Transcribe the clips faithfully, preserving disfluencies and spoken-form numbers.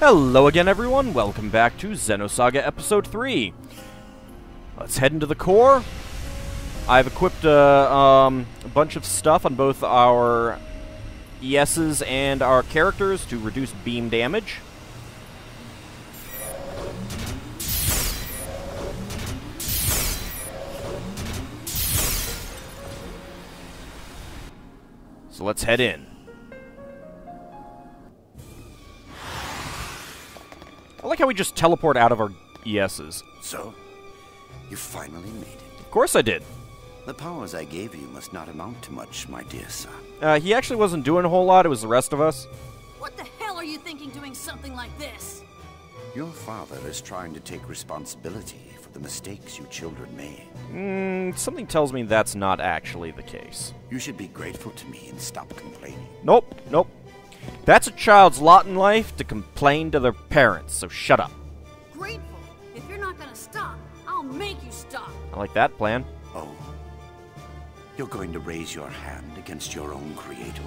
Hello again, everyone. Welcome back to Xenosaga Episode three. Let's head into the core. I've equipped uh, um, a bunch of stuff on both our E Ss and our characters to reduce beam damage. So let's head in. I like how we just teleport out of our E Ss. So, you finally made it. Of course I did. The powers I gave you must not amount to much, my dear son. Uh, he actually wasn't doing a whole lot, it was the rest of us. What the hell are you thinking doing something like this? Your father is trying to take responsibility for the mistakes you children made. Mm, something tells me that's not actually the case. You should be grateful to me and stop complaining. Nope, nope. That's a child's lot in life, to complain to their parents, so shut up. Grateful? If you're not gonna stop, I'll make you stop. I like that plan. Oh. You're going to raise your hand against your own creator?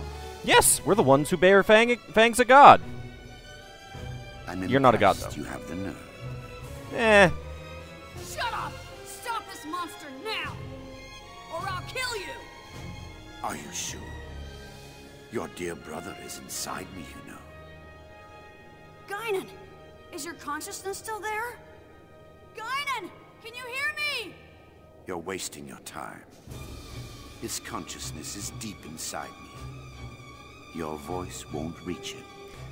Yes, we're the ones who bear fang fangs a god. I'm you're not a god, though. You have the nerve. Eh. Shut up! Stop this monster now! Or I'll kill you! Are you sure? Your dear brother is inside me, you know. Gaignun! Is your consciousness still there? Gaignun! Can you hear me? You're wasting your time. His consciousness is deep inside me. Your voice won't reach him.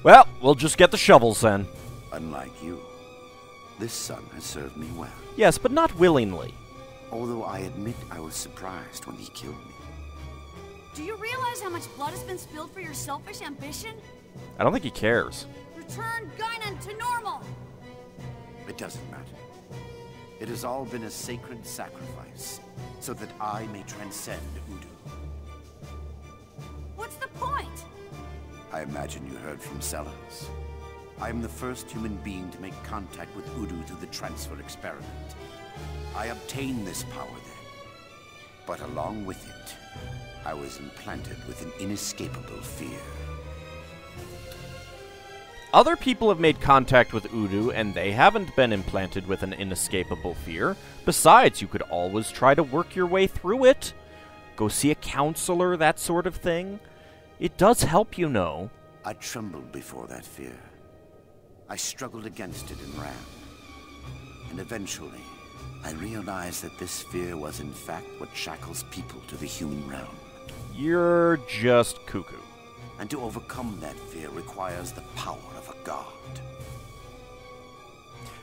Well, we'll just get the shovels then. Unlike you, this son has served me well. Yes, but not willingly. Although I admit I was surprised when he killed me. Do you realize how much blood has been spilled for your selfish ambition? I don't think he cares. Return Gaignun to normal! It doesn't matter. It has all been a sacred sacrifice, so that I may transcend U-D O. What's the point? I imagine you heard from Sellers. I am the first human being to make contact with U-D O through the transfer experiment. I obtained this power then, but along with it, I was implanted with an inescapable fear. Other people have made contact with U-D O, and they haven't been implanted with an inescapable fear. Besides, you could always try to work your way through it. Go see a counselor, that sort of thing. It does help, you know. I trembled before that fear. I struggled against it and ran. And eventually, I realized that this fear was in fact what shackles people to the human realm. You're just cuckoo. And to overcome that fear requires the power of a god.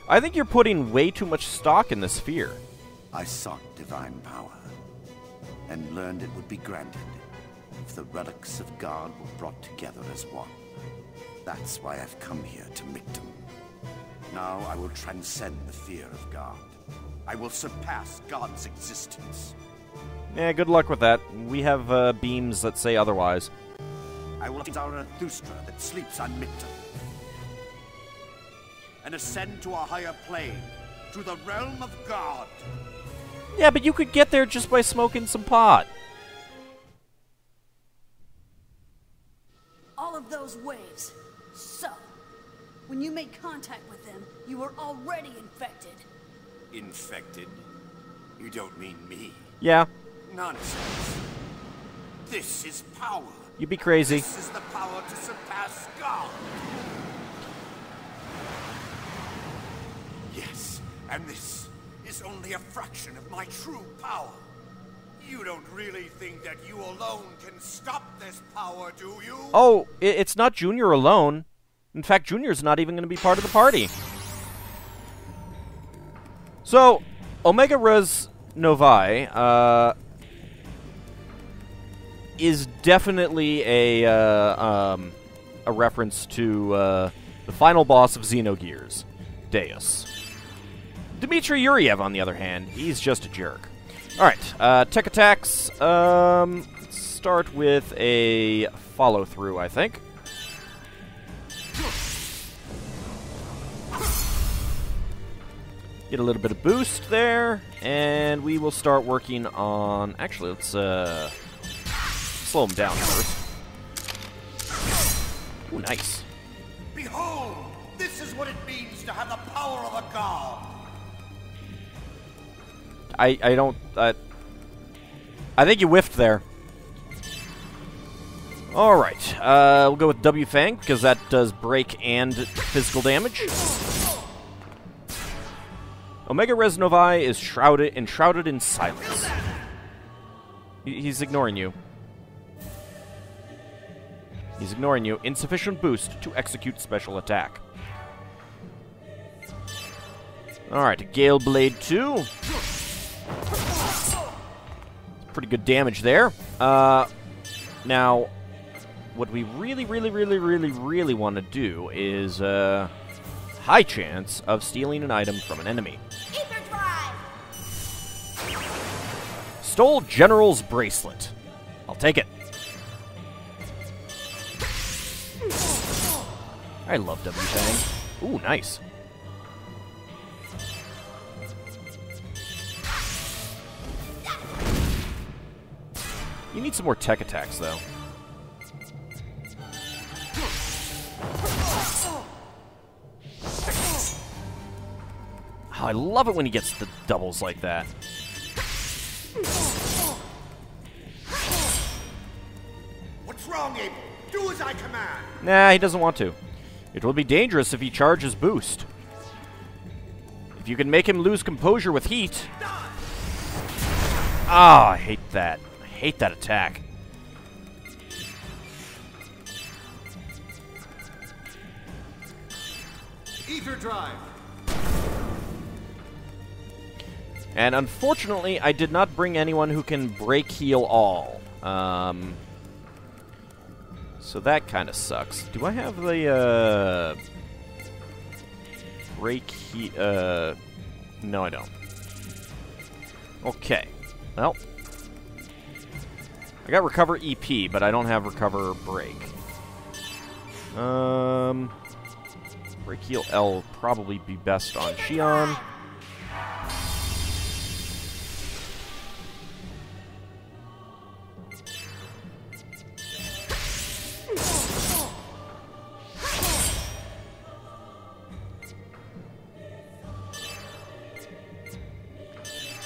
I think you're putting way too much stock in this fear. I sought divine power, and learned it would be granted if the relics of God were brought together as one. That's why I've come here to Mictum. Now I will transcend the fear of God. I will surpass God's existence. Yeah, good luck with that. We have uh, beams that say otherwise. I will take our Anthusra that sleeps on Mittum and ascend to a higher plane, to the realm of God. Yeah, but you could get there just by smoking some pot. All of those waves. So, when you made contact with them, you were already infected. Infected? You don't mean me? Yeah. Nonsense. This is power. You'd be crazy. This is the power to surpass God. Yes, and this is only a fraction of my true power. You don't really think that you alone can stop this power, do you? Oh, it's not Junior alone. In fact, Junior's not even going to be part of the party. So, Omega Res Novae uh, is definitely a uh, um, a reference to uh, the final boss of Xenogears, Deus. Dmitri Yuriev, on the other hand, he's just a jerk. All right, uh, tech attacks. Um, start with a follow through, I think. Get a little bit of boost there, and we will start working on... Actually, let's uh, slow him down first. Ooh, nice. Behold, This is what it means to have the power of a god. I I don't uh, I think you whiffed there. All right, uh, we'll go with W Fang because that does break and physical damage. Omega Res Novae is shrouded enshrouded in silence. He, he's ignoring you. He's ignoring you. Insufficient boost to execute special attack. Alright, Gale Blade two. Pretty good damage there. Uh, now, what we really, really, really, really, really want to do is uh, high chance of stealing an item from an enemy. Stole General's Bracelet. I'll take it. I love W Fang. Ooh, nice. You need some more tech attacks, though. Oh, I love it when he gets the doubles like that. What's wrong, Abel? Do as I command. Nah, he doesn't want to. It will be dangerous if he charges boost. If you can make him lose composure with heat. Ah, oh, I hate that. I hate that attack. Ether drive. And unfortunately, I did not bring anyone who can break heal all. Um... So that kind of sucks. Do I have the, uh... break he... uh... No, I don't. Okay. Well. I got recover E P, but I don't have recover break. Um... Break heal L will probably be best on Shion.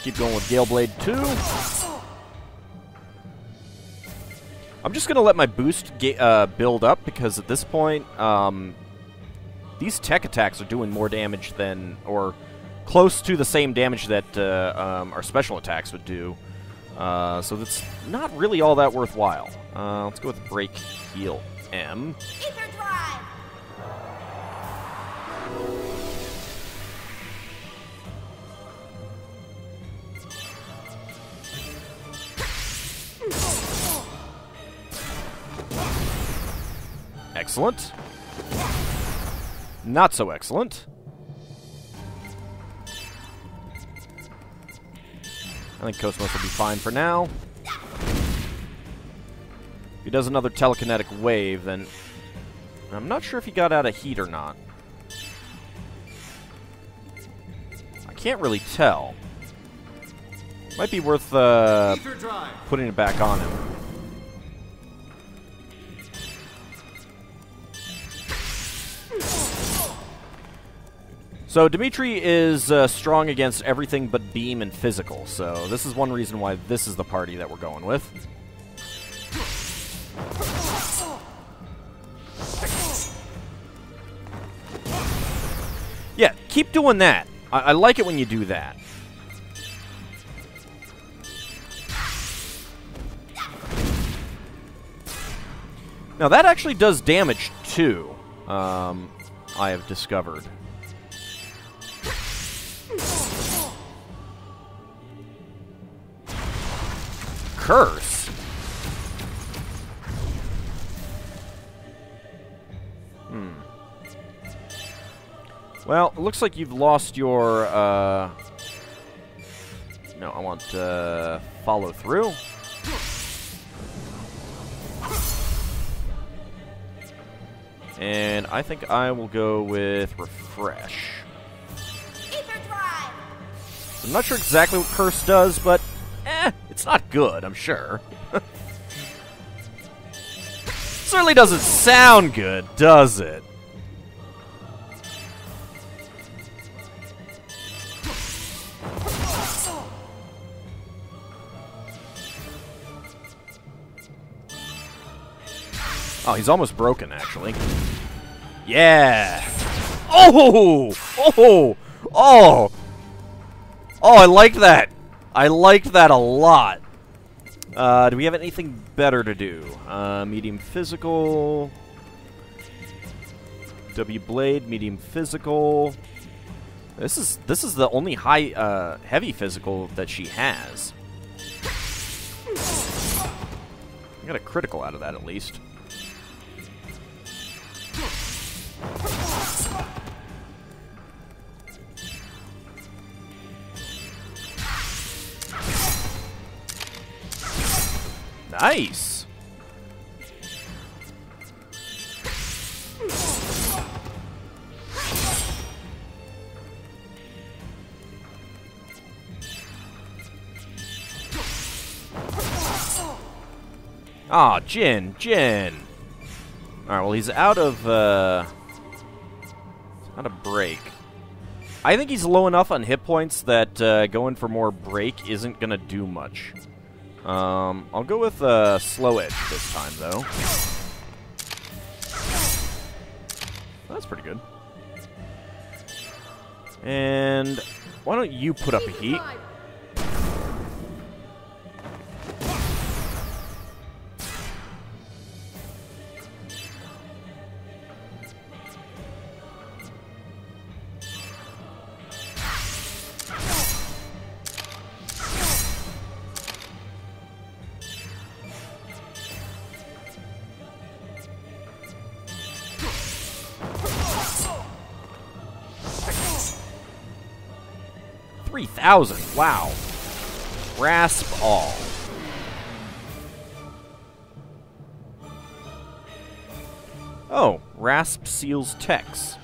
Keep going with Gale Blade two. I'm just going to let my boost uh, build up because at this point, um, these tech attacks are doing more damage than, or close to the same damage that uh, um, our special attacks would do. Uh, so that's not really all that worthwhile. Uh, let's go with Break Heal M. Excellent. Not so excellent. I think K O S-M O S will be fine for now. If he does another telekinetic wave, then I'm not sure if he got out of heat or not. I can't really tell. Might be worth uh, putting it back on him. So Dmitri is uh, strong against everything but beam and physical, so this is one reason why this is the party that we're going with. Yeah, keep doing that. I, I like it when you do that. Now that actually does damage too, um, I have discovered. Curse. Hmm. Well, it looks like you've lost your, uh... No, I want, uh, follow through. And I think I will go with refresh. So I'm not sure exactly what curse does, but eh, it's not good, I'm sure. Certainly doesn't sound good, does it? Oh, he's almost broken, actually. Yeah! Oh! Oh! Oh! Oh, I like that! I liked that a lot. Uh, do we have anything better to do? Uh, medium physical... W-blade, medium physical... This is this is the only high uh, heavy physical that she has. I got a critical out of that at least. Nice. Ah, oh, Jin, Jin. All right, well he's out of uh, out of break. I think he's low enough on hit points that uh, going for more break isn't gonna do much. Um, I'll go with uh, slow edge this time though. That's pretty good. And why don't you put up a heat? three thousand, wow. Grasp all. Oh, rasp seals Tex.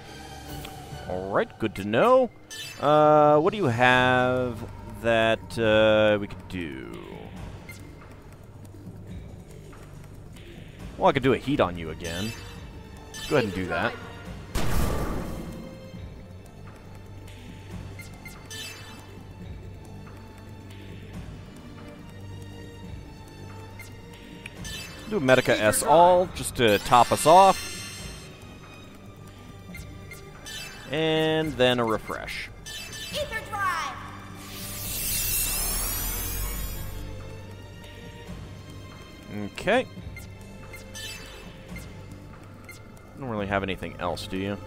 Alright, good to know. Uh, what do you have that uh, we could do? Well, I could do a heat on you again. Let's go ahead and do that. Do Medica S all, just to top us off. And then a refresh. Ether drive. Okay. Don't really have anything else, do you?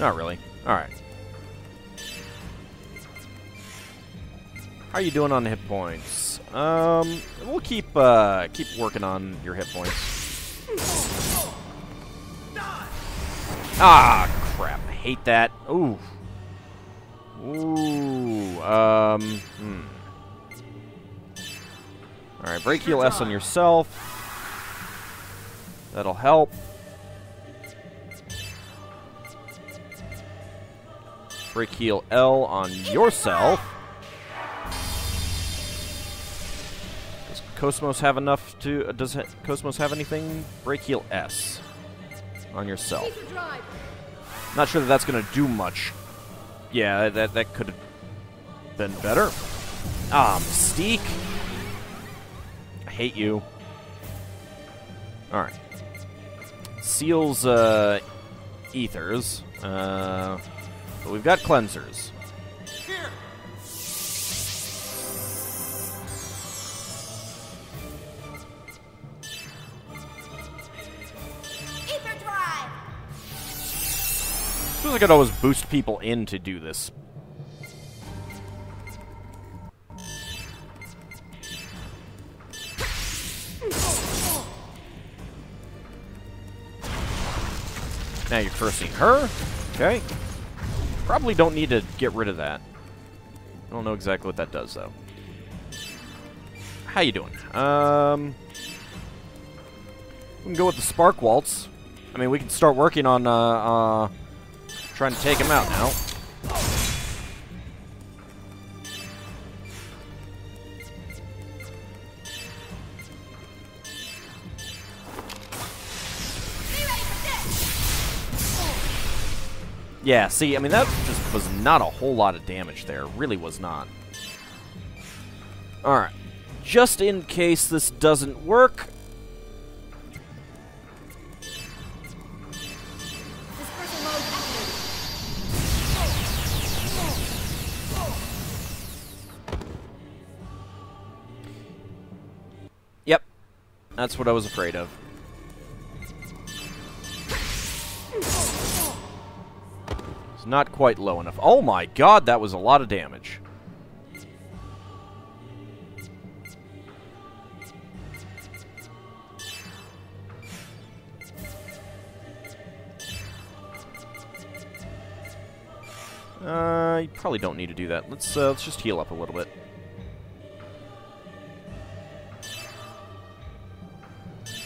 Not really. Alright. How are you doing on hit points? Um, we'll keep uh, keep working on your hit points. Ah, crap! I hate that. Ooh, ooh. Um. Hmm. All right, break heal S on yourself. That'll help. Break heal L on yourself. K O S-M O S have enough to... Uh, does K O S-M O S have anything? Break heal S on yourself. Not sure that that's going to do much. Yeah, that, that could have been better. Ah, Mystique. I hate you. Alright. Seals, uh... Ethers. Uh... But we've got Cleansers. Here. I suppose I could always boost people in to do this. Now you're cursing her. Okay. Probably don't need to get rid of that. I don't know exactly what that does, though. How you doing? Um, we can go with the Spark Waltz. I mean, we can start working on... Uh, uh, Trying to take him out now. Yeah, see, I mean, that just was not a whole lot of damage there. Really was not. Alright. Just in case this doesn't work, That's what I was afraid of. It's not quite low enough. Oh my god, that was a lot of damage. Uh, you probably don't need to do that. Let's uh, let's just heal up a little bit.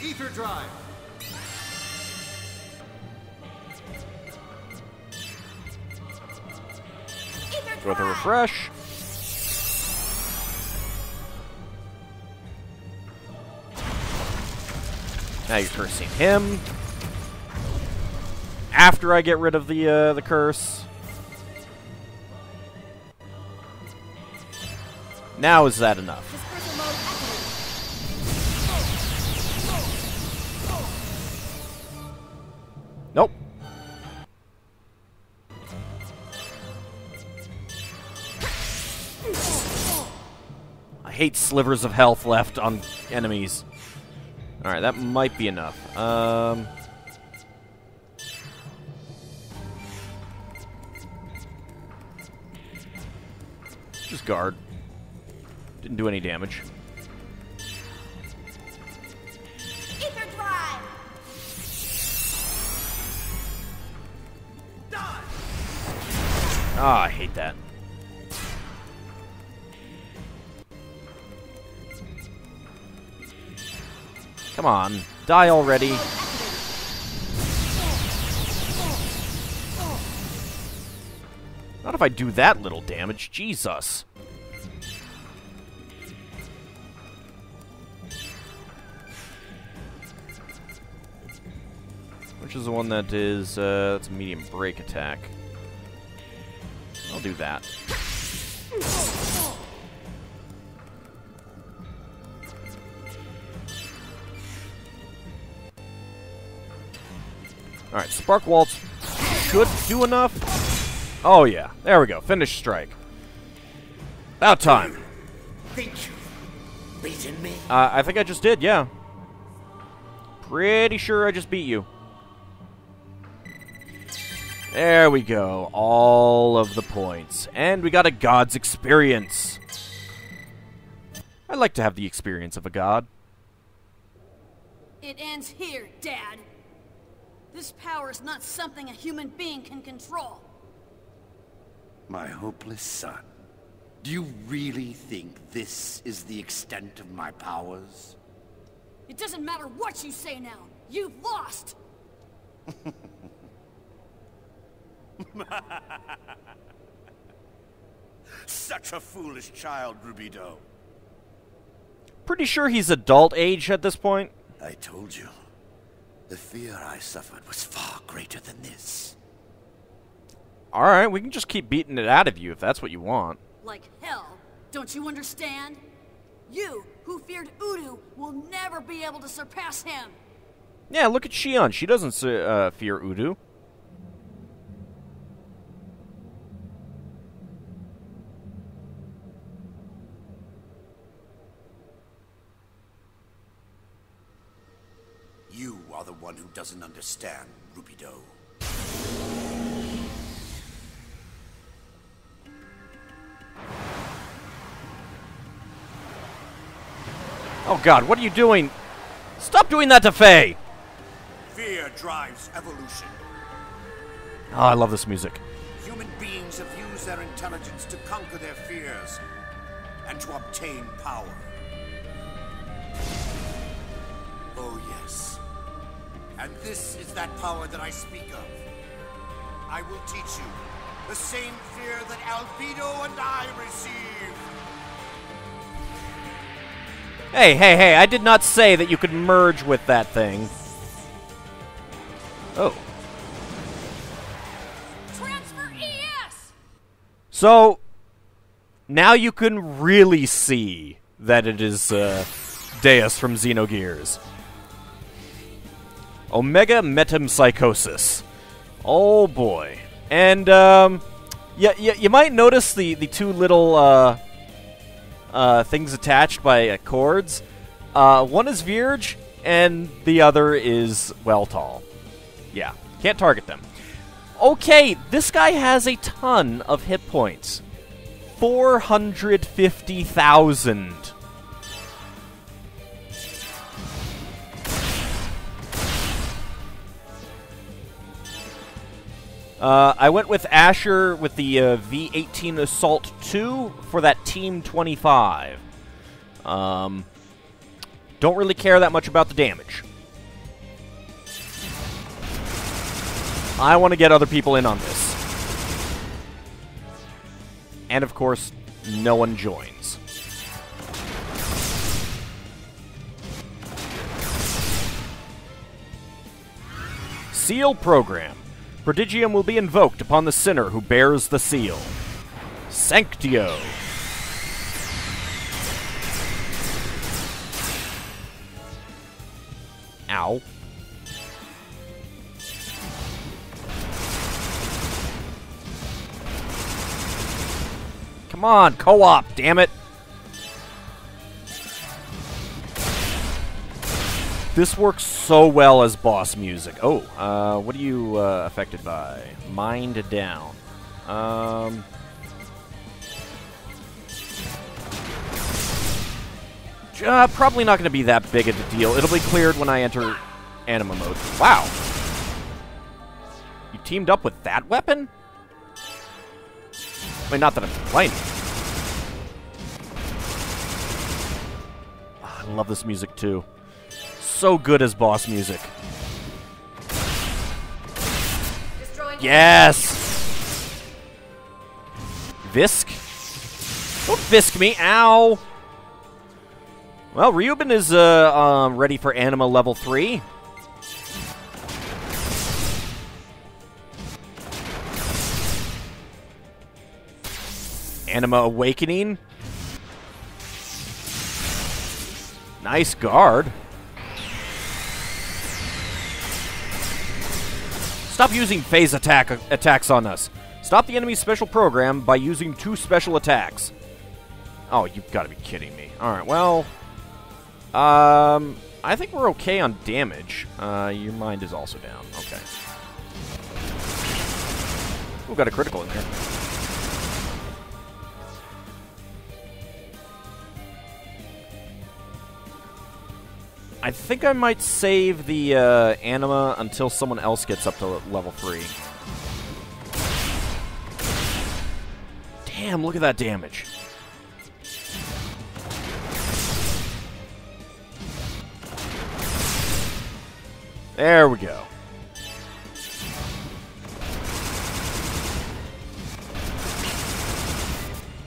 Ether drive. Ether with a refresh. Now you're cursing him. After I get rid of the uh, the curse. Now is that enough? Nope. I hate slivers of health left on enemies. Alright, that might be enough. Um... Just guard. Didn't do any damage. Ether drive. Ah, I hate that. Come on, die already. Not if I do that little damage, Jesus. Which is the one that is, uh, that's a medium break attack. I'll do that. Alright, Spark Waltz should do enough. Oh yeah, there we go, finish strike. About time. Think you've beaten me? Uh, I think I just did, yeah. Pretty sure I just beat you. There we go, all of the points. And we got a god's experience. I'd like to have the experience of a god. It ends here, Dad. This power is not something a human being can control. My hopeless son, do you really think this is the extent of my powers? It doesn't matter what you say now. You've lost! Such a foolish child, Rubedo. Pretty sure he's adult age at this point. I told you, the fear I suffered was far greater than this. Alright, we can just keep beating it out of you if that's what you want. Like hell, don't you understand? You, who feared U-DO, will never be able to surpass him. Yeah, look at Shion. She doesn't uh, fear U-DO. The one who doesn't understand, Rubedo. Oh god, what are you doing? Stop doing that to Faye! Fear drives evolution. Oh, I love this music. Human beings have used their intelligence to conquer their fears and to obtain power. Oh yes. And this is that power that I speak of. I will teach you the same fear that Albedo and I received. Hey, hey, hey, I did not say that you could merge with that thing. Oh. Transfer E S! So, now you can really see that it is uh, Deus from Xenogears. Omega Metempsychosis. Oh boy. And um, yeah, yeah, you might notice the, the two little uh, uh, things attached by uh, cords. Uh, one is Vierge, and the other is Weltall. Yeah, can't target them. Okay, this guy has a ton of hit points. four hundred fifty thousand. Uh, I went with Asher with the uh, V eighteen Assault two for that Team twenty-five. Um, don't really care that much about the damage. I want to get other people in on this. And of course, no one joins. Seal program. Prodigium will be invoked upon the sinner who bears the seal. Sanctio. Ow. Come on, co-op, damn it. This works so well as boss music. Oh, uh, what are you uh, affected by? Mind down. Um, uh, probably not going to be that big of a deal. It'll be cleared when I enter anima mode. Wow. You teamed up with that weapon? I mean, not that I'm complaining. Oh, I love this music, too. So good as boss music. Destroying yes! Visk? Don't Visk me, ow! Well, Reuben is uh, uh, ready for Anima level three. Anima Awakening. Nice guard. Stop using phase attack attacks on us. Stop the enemy's special program by using two special attacks. Oh, you've got to be kidding me. Alright, well... Um... I think we're okay on damage. Uh, your mind is also down. Okay. Ooh, got a critical in there. I think I might save the uh, anima until someone else gets up to level three. Damn, look at that damage. There we go.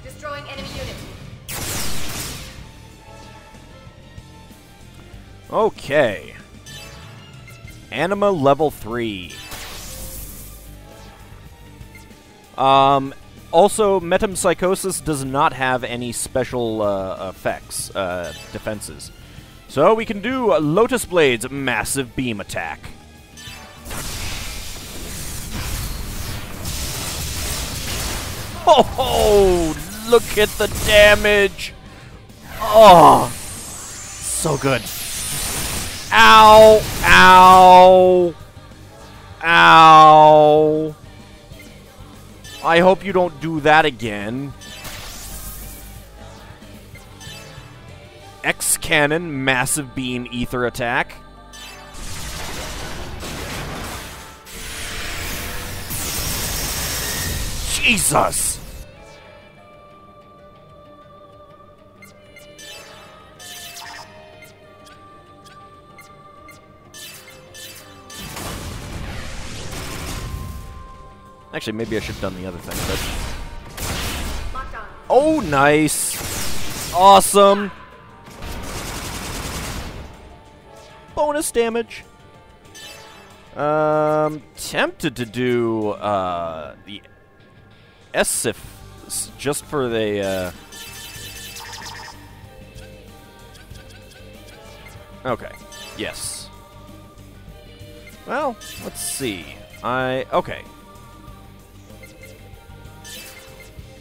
Destroying enemy unit. Okay. Anima level three. Um, also, Metempsychosis does not have any special uh, effects, uh, defenses. So we can do uh, Lotus Blade's massive beam attack. Oh, look at the damage! Oh, so good. Ow! Ow! Ow! I hope you don't do that again. X-Cannon, Massive Beam Ether Attack. Jesus! Actually, maybe I should have done the other thing, but... Oh, nice! Awesome! Bonus damage! Um, tempted to do, uh, the S I F just for the, uh... Okay. Yes. Well, let's see. I... Okay.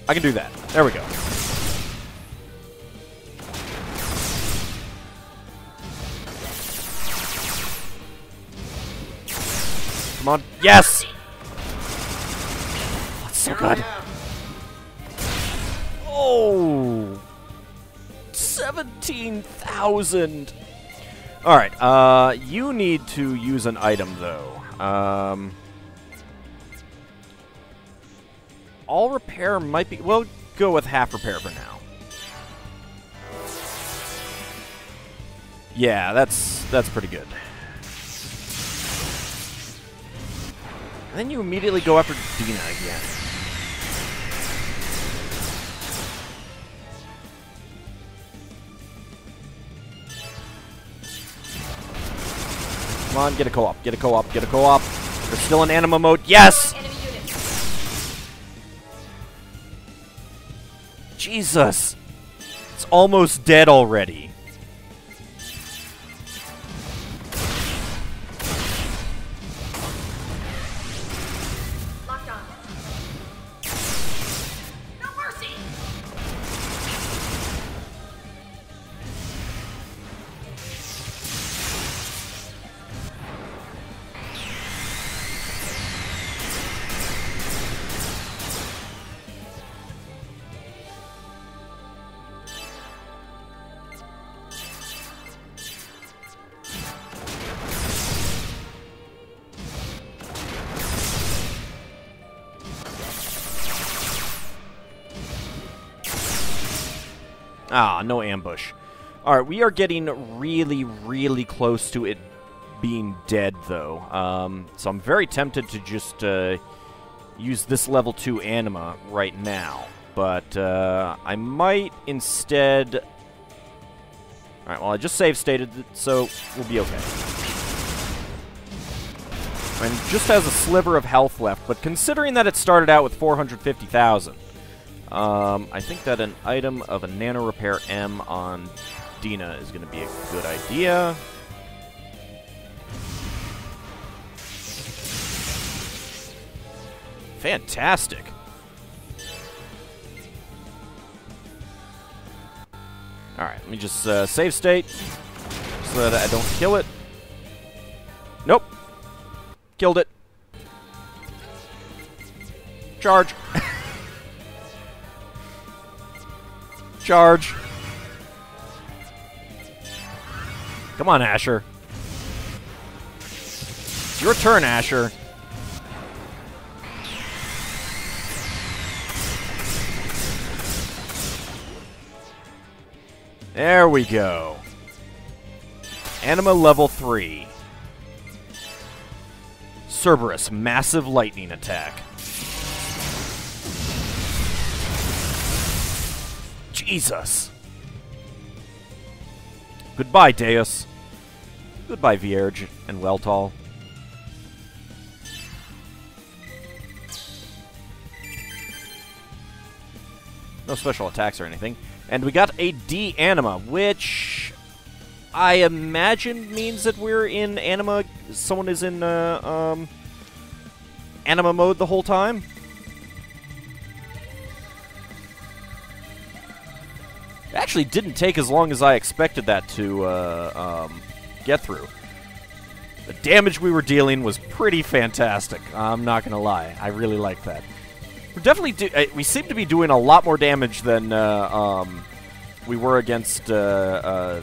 I can do that. There we go. Come on. Yes! Oh, that's so good. Oh! seventeen thousand! Alright, uh, you need to use an item, though. Um... All repair might be... Well, go with half repair for now. Yeah, that's that's pretty good. And then you immediately go after Dina again. Come on, get a co-op, get a co-op, get a co-op. They're still in anima mode. Yes! Jesus! It's almost dead already. Locked on. No mercy. Ah, no ambush. Alright, we are getting really, really close to it being dead, though. Um, so I'm very tempted to just uh, use this level two anima right now. But uh, I might instead... Alright, well, I just save stated, so we'll be okay. And just has a sliver of health left, but considering that it started out with four hundred fifty thousand... Um, I think that an item of a Nano Repair M on Dina is going to be a good idea. Fantastic. Alright, let me just uh, save state so that I don't kill it. Nope. Killed it. Charge. Charge. Come on, Asher. It's your turn, Asher. There we go. Anima level three. Cerberus, massive lightning attack. Jesus. Goodbye, Deus. Goodbye, Vierge and Weltall. No special attacks or anything. And we got a D-Anima, which I imagine means that we're in anima... Someone is in uh, um, anima mode the whole time. Actually didn't take as long as I expected that to uh, um, get through. The damage we were dealing was pretty fantastic. I'm not gonna lie, I really like that. We're definitely do uh, we seem to be doing a lot more damage than uh, um, we were against uh, uh,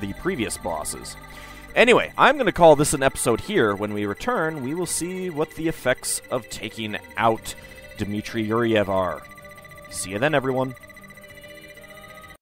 the previous bosses. Anyway, I'm gonna call this an episode here. When we return, we will see what the effects of taking out Dmitri Yuriev are. See you then, everyone.